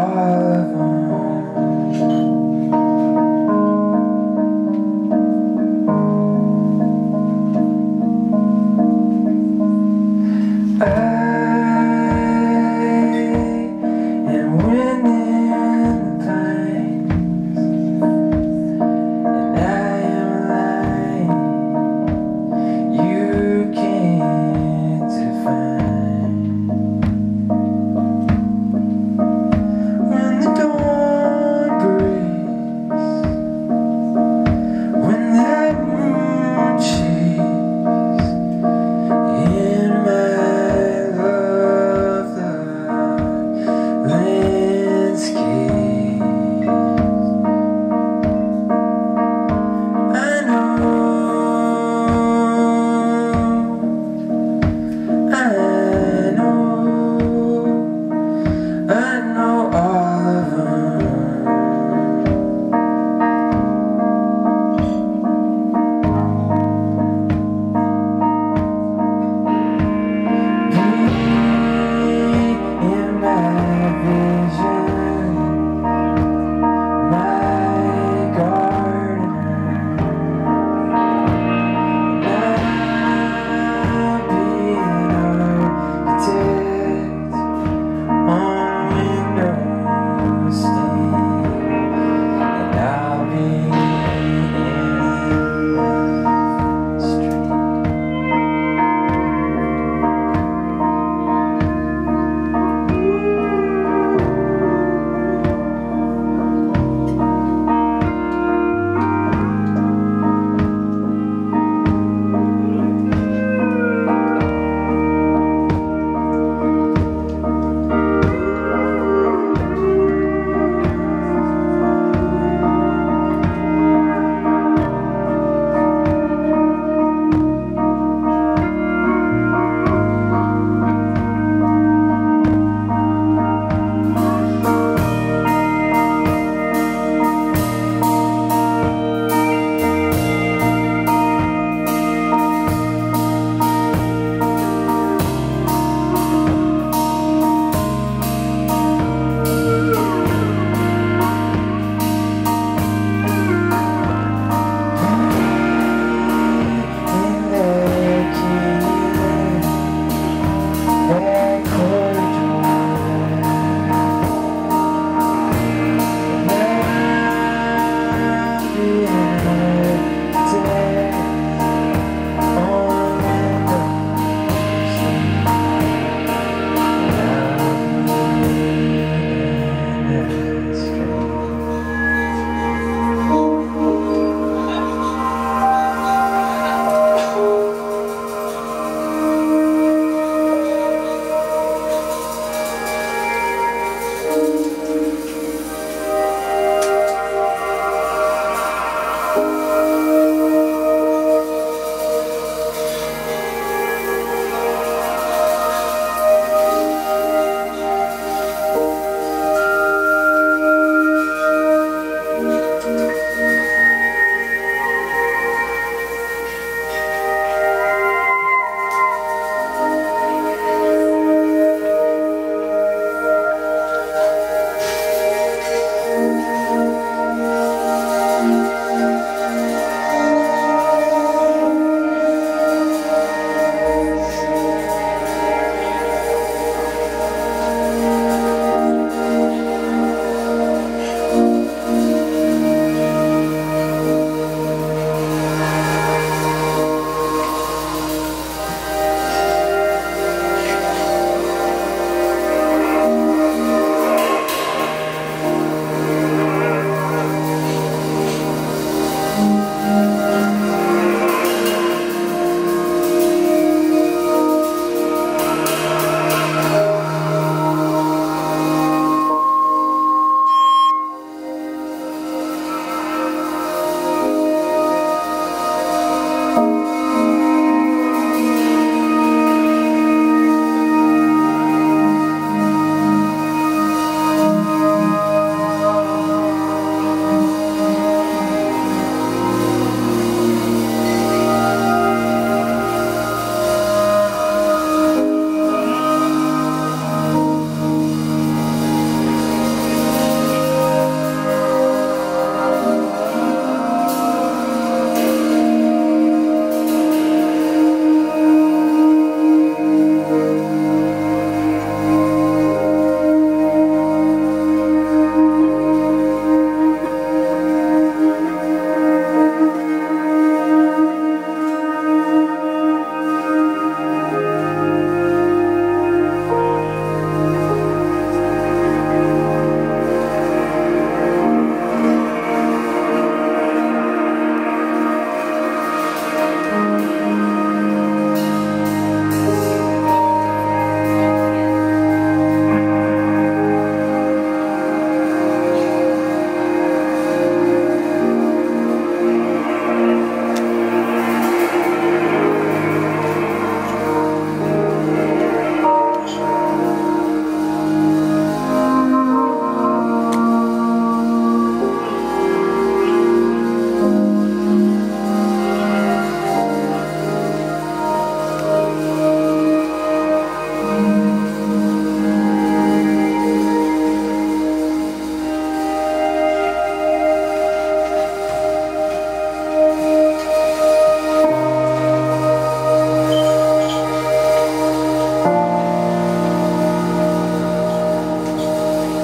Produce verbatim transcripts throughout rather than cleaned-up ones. don't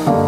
Closer,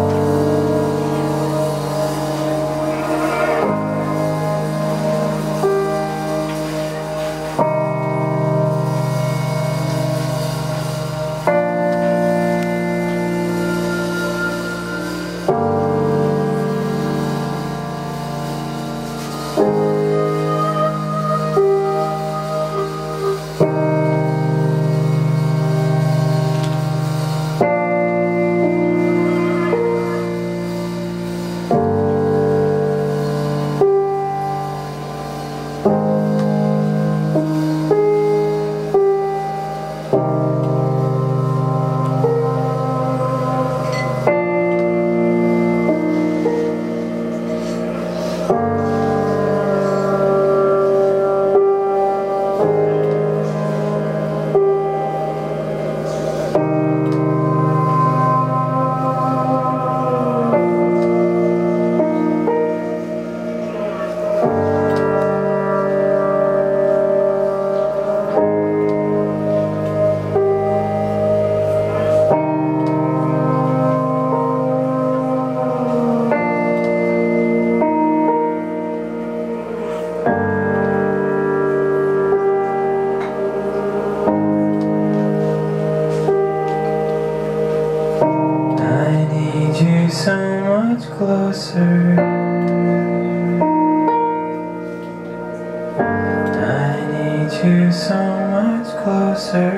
I need you so much closer.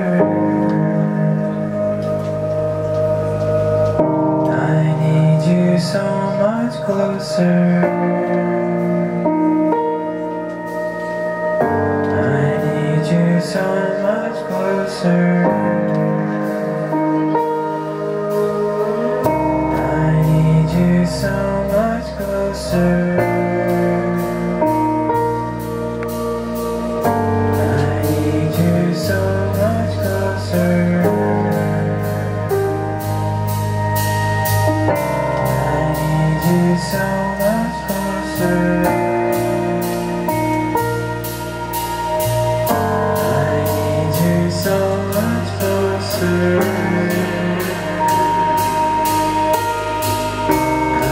I need you so much closer. I need you so much closer. So much closer. I need you so much closer. I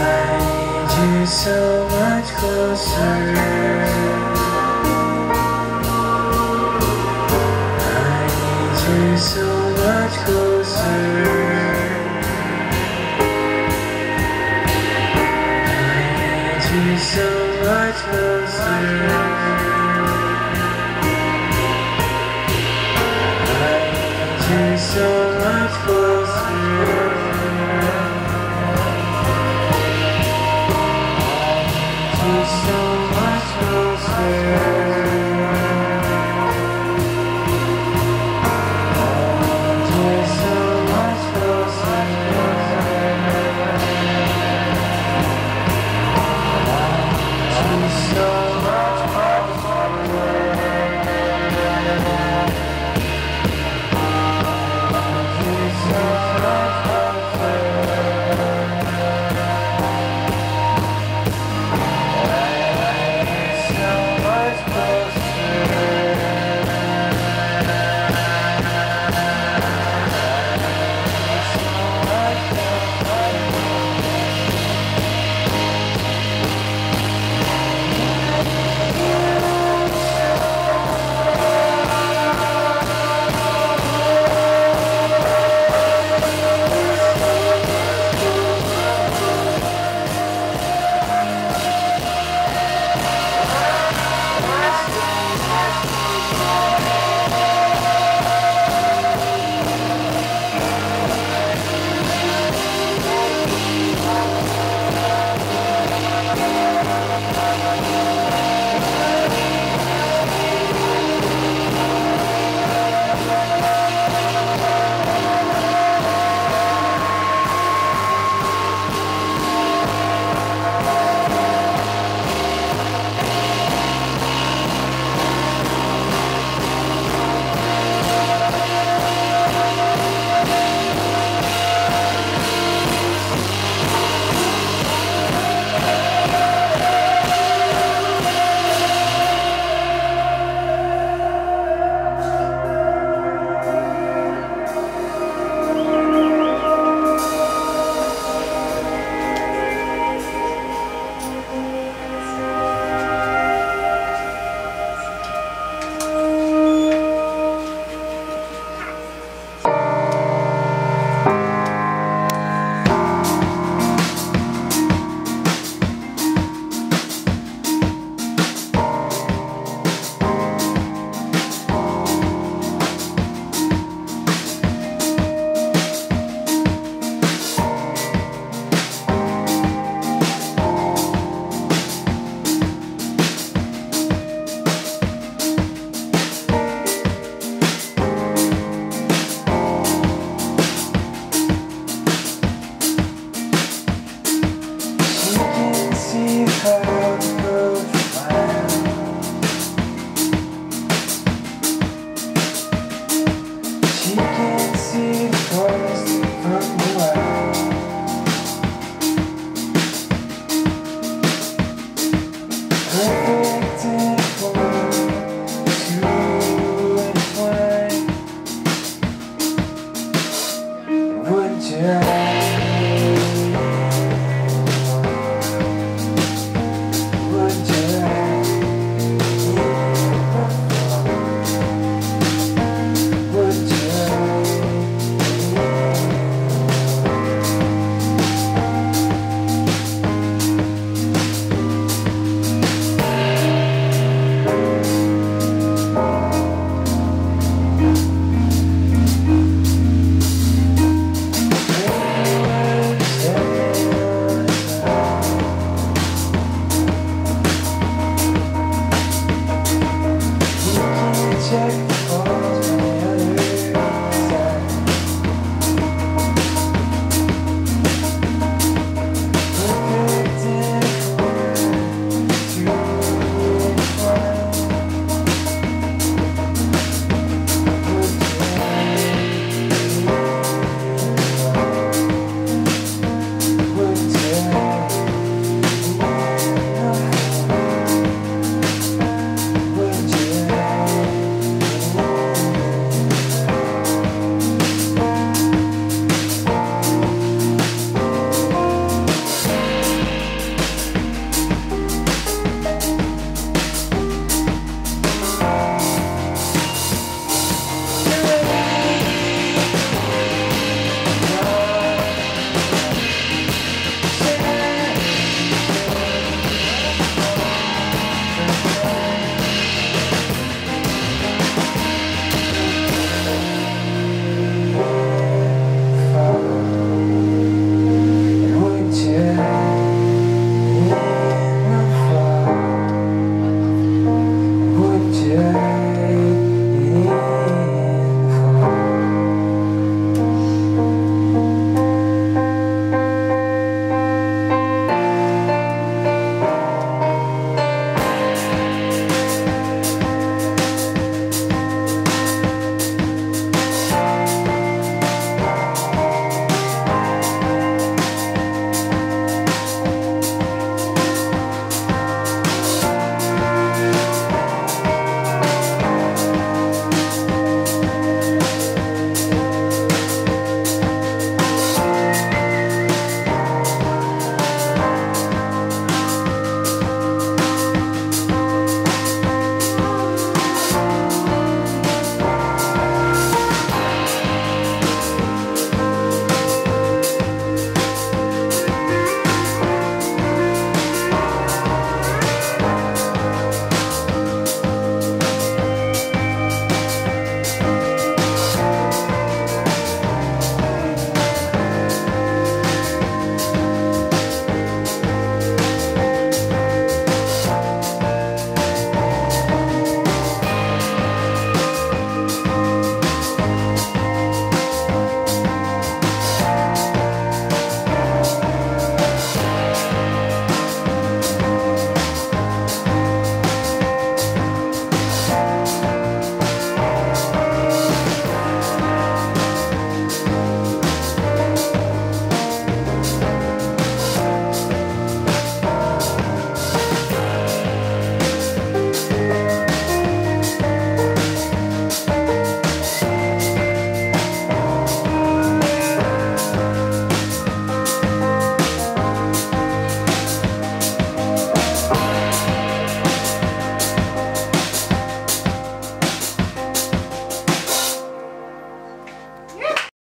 need you so much closer. I need you so much closer. So much closer. I need you so much closer. I need you so much closer.